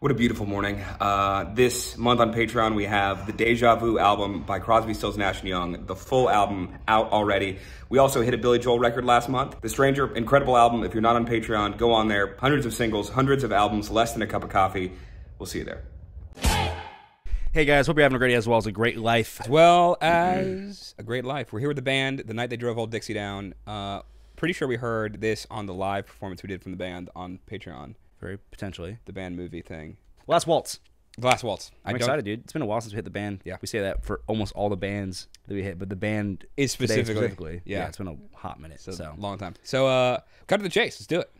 What a beautiful morning. This month on Patreon, we have the Deja Vu album by Crosby, Stills, Nash & Young, the full album out already. We also hit a Billy Joel record last month. The Stranger, incredible album. If you're not on Patreon, go on there. Hundreds of singles, hundreds of albums, less than a cup of coffee. We'll see you there. Hey guys, hope you're having a great day as well as a great life. As well as a great life. We're here with the band, The Night They Drove Old Dixie Down. Pretty sure we heard this on the live performance we did from the band on Patreon. Very potentially. The band movie thing. Last Waltz. Last Waltz. I'm excited, dude. It's been a while since we hit the band. Yeah. We say that for almost all the bands that we hit, but the band is specifically. Yeah, it's been a hot minute. So long time. So cut to the chase. Let's do it.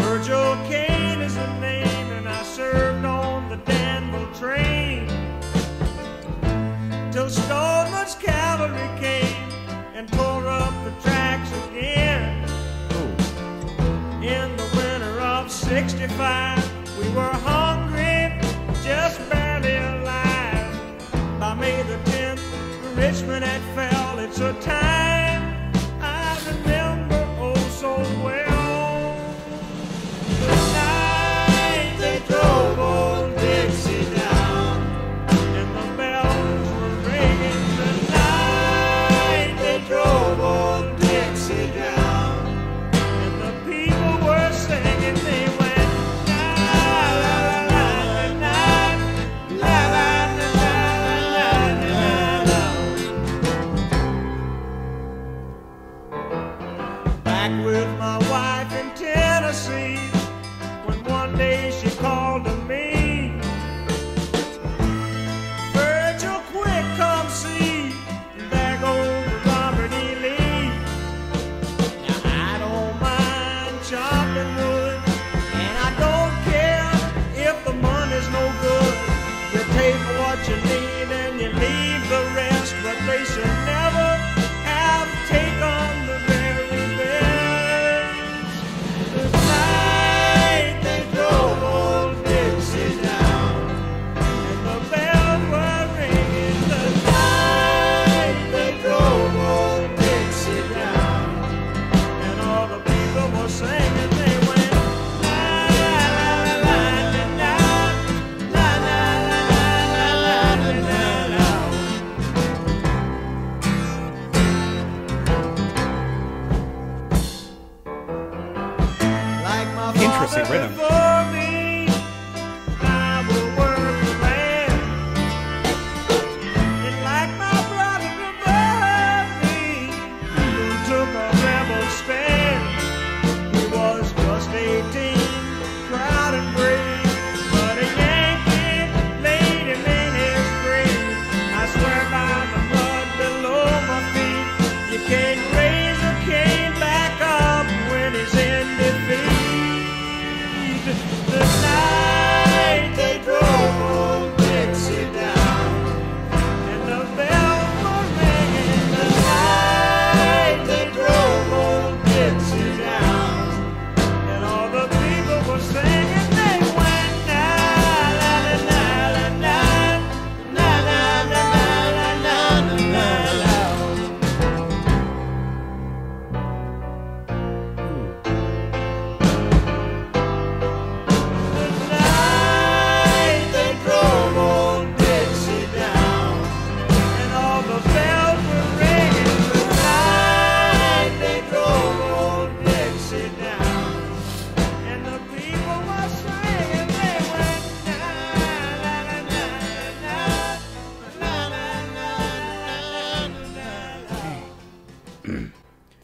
Virgil Kane is the name, and I served on the Danville train till Stoneman's cavalry came and tore up the tracks again. In the winter of '65, we were hungry, just barely alive. By May the 10th, Richmond had fell. It's a time I remember oh so well. The night they drove old Dixie down, and the bells were ringing. The night they drove old Dixie down.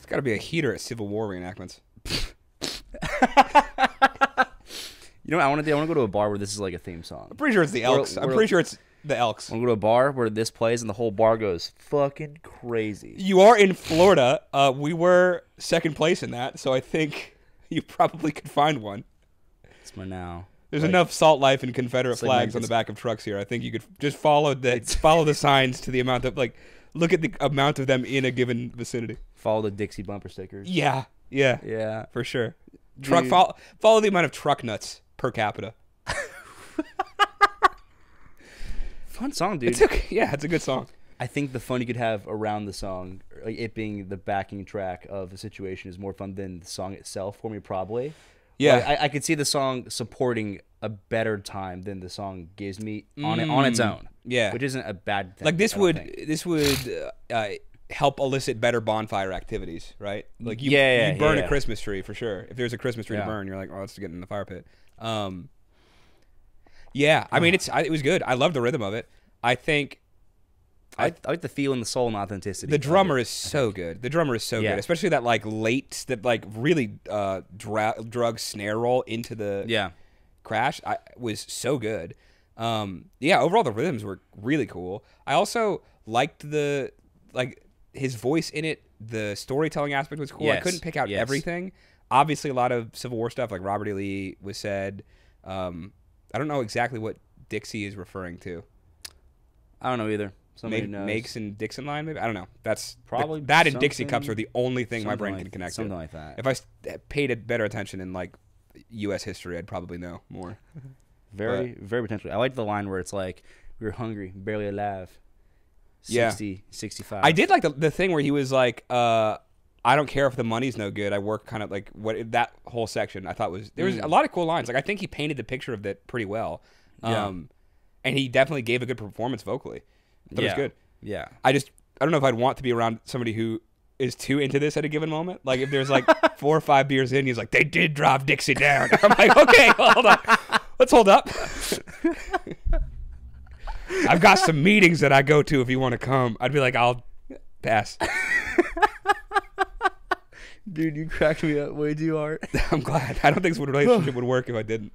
Gotta be a heater at Civil War reenactments. You know what I want to do? I want to go to a bar where this is like a theme song. I'm pretty sure it's the Elks. I'm pretty sure it's the Elks. I want to go to a bar where this plays and the whole bar goes fucking crazy. You are in Florida. We were second place in that, so I think you probably could find one. It's my now. There's like, enough Salt Life and Confederate flags like on the back of trucks here. I think you could just follow the signs to the amount of like. Look at the amount of them in a given vicinity. Follow the Dixie bumper stickers. Yeah, yeah, yeah, for sure. Truck follow the amount of truck nuts per capita. Fun song, dude. It's okay. Yeah, it's a good song. I think the fun you could have around the song, like it being the backing track of a situation, is more fun than the song itself for me, probably. Yeah, like, I could see the song supporting a better time than the song gives me on its own. Yeah, which isn't a bad thing. Like this would help elicit better bonfire activities, right? Like you burn a Christmas tree for sure. If there's a Christmas tree to burn, you're like, oh, let's get in the fire pit. Yeah, I mean, it was good. I love the rhythm of it. I think I like the feel and the soul and authenticity. The drummer is so good. The drummer is so good, especially that like late, that like really drug snare roll into the crash. I was so good. Yeah, overall the rhythms were really cool. I also liked the his voice in it. The storytelling aspect was cool. Yes. I couldn't pick out everything. Obviously, a lot of Civil War stuff, like Robert E. Lee was said. I don't know exactly what Dixie is referring to. I don't know either. Somebody knows. Makes and Dixon line, maybe? I don't know. That's probably that and Dixie cups are the only thing my brain can connect to. Something like that. If I paid better attention in like U.S. history, I'd probably know more. Very potentially. I like the line where it's like, "We were hungry, barely alive." 60, 65. I did like the thing where he was like, I don't care if the money's no good. I work kind of like what that whole section I thought was, there was a lot of cool lines. Like I think he painted the picture of that pretty well. And he definitely gave a good performance vocally. I thought it was good. Yeah. I don't know if I'd want to be around somebody who is too into this at a given moment. Like if there's like 4 or 5 beers in, he's like, they did drive Dixie down. I'm like, okay, hold on. Let's hold up. I've got some meetings that I go to if you want to come. I'd be like, I'll pass. Dude, you cracked me up way too hard. I'm glad. I don't think this relationship would work if I didn't.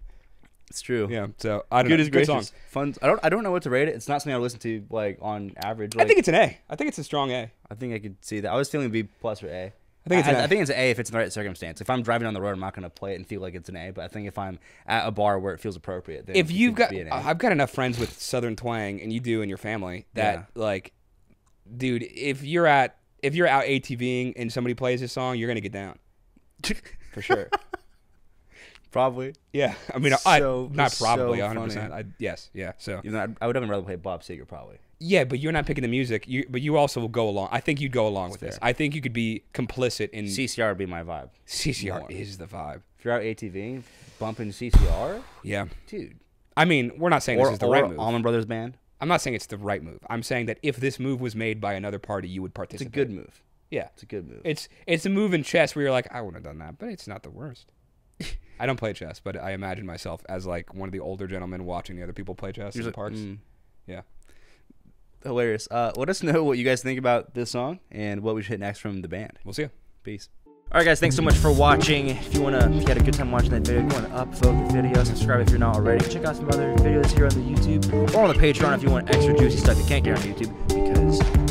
It's true. Yeah. So I don't know. Good song. Fun. I don't know what to rate it. It's not something I listen to like on average. Like, I think it's an A. I think it's a strong A. I think I could see that. I was feeling B+ or A. I think it's an A if it's in the right circumstance. If I'm driving on the road, I'm not going to play it and feel like it's an A. But I think if I'm at a bar where it feels appropriate, then if you've got, I've got enough friends with Southern twang, and you do in your family that like, dude, if you're out ATVing and somebody plays this song, you're going to get down for sure. Probably. Yeah. I mean, not probably 100%. Yes. Yeah. So I would have rather play Bob Seger probably. Yeah, but you're not picking the music. But you also will go along. I think you'd go along with this. I think you could be complicit in... CCR would be my vibe. CCR is the vibe. If you're out ATVing, bumping CCR? Yeah. Dude. I mean, we're not saying this is the right move. Or Allman Brothers Band? I'm not saying it's the right move. I'm saying that if this move was made by another party, you would participate. It's a good move. Yeah. It's a good move. It's a move in chess where you're like, I wouldn't have done that, but it's not the worst. I don't play chess, but I imagine myself as like one of the older gentlemen watching the other people play chess in the parks. Yeah. Hilarious. Let us know what you guys think about this song and what we should hit next from the band. We'll see you. Peace. All right, guys, thanks so much for watching. If you had a good time watching that video, go and upvote the video, subscribe if you're not already. Check out some other videos here on the YouTube or on the Patreon if you want extra juicy stuff you can't get on YouTube because